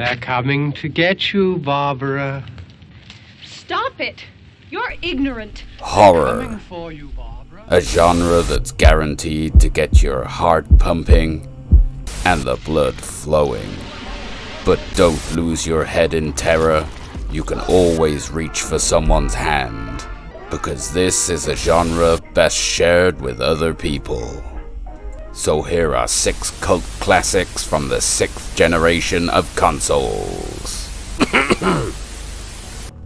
They're coming to get you, Barbara. Stop it! You're ignorant. Horror. For you, Barbara. A genre that's guaranteed to get your heart pumping and the blood flowing. But don't lose your head in terror. You can always reach for someone's hand, because this is a genre best shared with other people. So here are 6 cult classics from the 6th generation of consoles.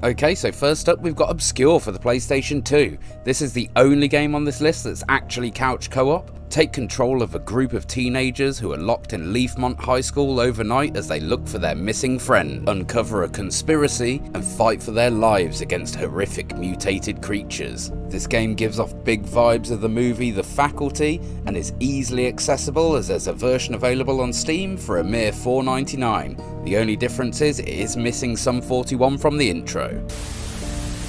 Okay, so first up we've got Obscure for the PlayStation 2. This is the only game on this list that's actually couch co-op. Take control of a group of teenagers who are locked in Leafmont High School overnight as they look for their missing friend, uncover a conspiracy, and fight for their lives against horrific mutated creatures. This game gives off big vibes of the movie The Faculty and is easily accessible as there's a version available on Steam for a mere $4.99. The only difference is it is missing some 41 from the intro.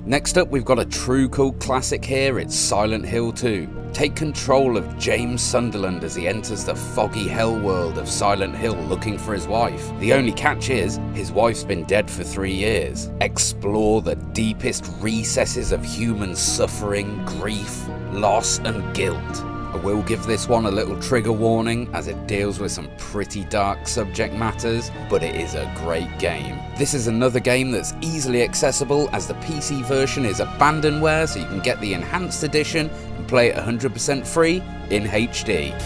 Next up, we've got a true cult classic here, it's Silent Hill 2. Take control of James Sunderland as he enters the foggy hell world of Silent Hill looking for his wife. The only catch is, his wife's been dead for 3 years. Explore the deepest recesses of human suffering, grief, loss, and guilt. I will give this one a little trigger warning as it deals with some pretty dark subject matters, but it is a great game. This is another game that's easily accessible as the PC version is abandonware, so you can get the enhanced edition and play it 100% free in HD.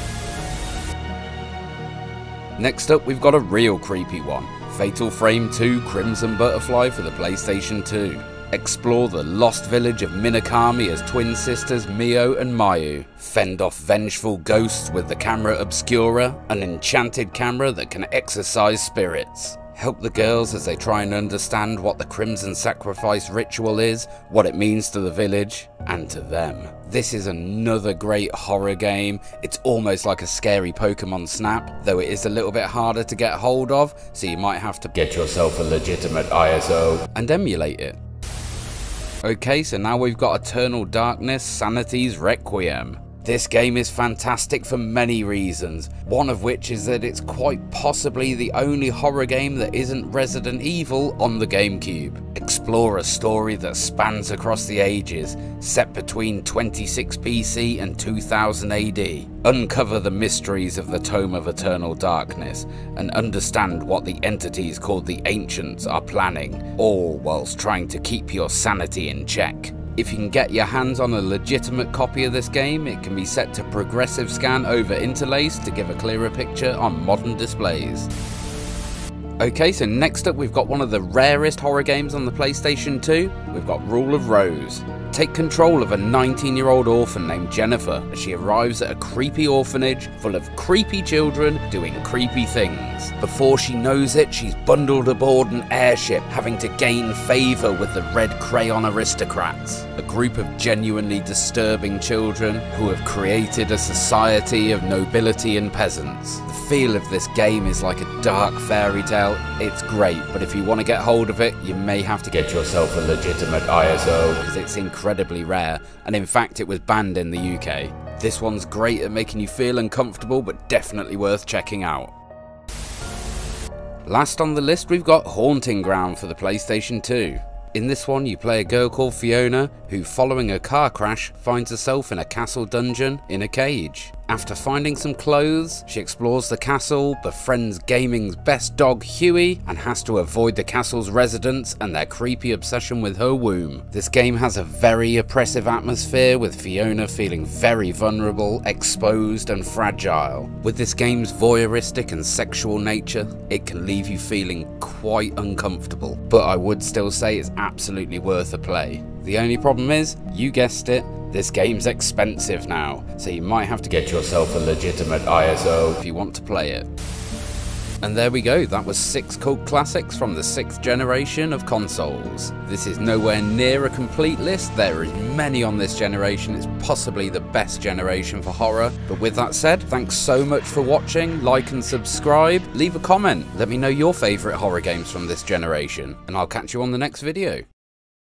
Next up we've got a real creepy one, Fatal Frame 2 Crimson Butterfly for the PlayStation 2. Explore the lost village of Minakami as twin sisters Mio and Mayu fend off vengeful ghosts with the camera Obscura, an enchanted camera that can exorcise spirits. Help the girls as they try and understand what the Crimson Sacrifice ritual is, what it means to the village, and to them. This is another great horror game. It's almost like a scary Pokemon Snap, though it is a little bit harder to get hold of, so you might have to get yourself a legitimate ISO and emulate it. Okay, so now we've got Eternal Darkness Sanity's Requiem. This game is fantastic for many reasons, one of which is that it's quite possibly the only horror game that isn't Resident Evil on the GameCube. Explore a story that spans across the ages, set between 26 BC and 2000 AD. Uncover the mysteries of the Tome of Eternal Darkness and understand what the entities called the Ancients are planning, all whilst trying to keep your sanity in check. If you can get your hands on a legitimate copy of this game, it can be set to progressive scan over interlace to give a clearer picture on modern displays. Okay, so next up we've got one of the rarest horror games on the PlayStation 2, we've got Rule of Rose. Take control of a 19-year-old orphan named Jennifer as she arrives at a creepy orphanage full of creepy children doing creepy things. Before she knows it, she's bundled aboard an airship, having to gain favour with the Red Crayon Aristocrats, a group of genuinely disturbing children who have created a society of nobility and peasants. The feel of this game is like a dark fairy tale. It's great, but if you want to get hold of it, you may have to get yourself a legitimate ISO, because it's incredibly rare, and in fact it was banned in the UK. This one's great at making you feel uncomfortable, but definitely worth checking out. Last on the list we've got Haunting Ground for the PlayStation 2. In this one you play a girl called Fiona who, following a car crash, finds herself in a castle dungeon in a cage. After finding some clothes, she explores the castle, befriends gaming's best dog Huey, and has to avoid the castle's residents and their creepy obsession with her womb. This game has a very oppressive atmosphere, with Fiona feeling very vulnerable, exposed, and fragile. With this game's voyeuristic and sexual nature, it can leave you feeling quite uncomfortable, but I would still say it's absolutely worth a play. The only problem is, you guessed it, this game's expensive now, so you might have to get yourself a legitimate ISO if you want to play it. And there we go, that was 6 cult classics from the 6th generation of consoles. This is nowhere near a complete list, there is many on this generation, it's possibly the best generation for horror. But with that said, thanks so much for watching, like and subscribe, leave a comment, let me know your favourite horror games from this generation, and I'll catch you on the next video.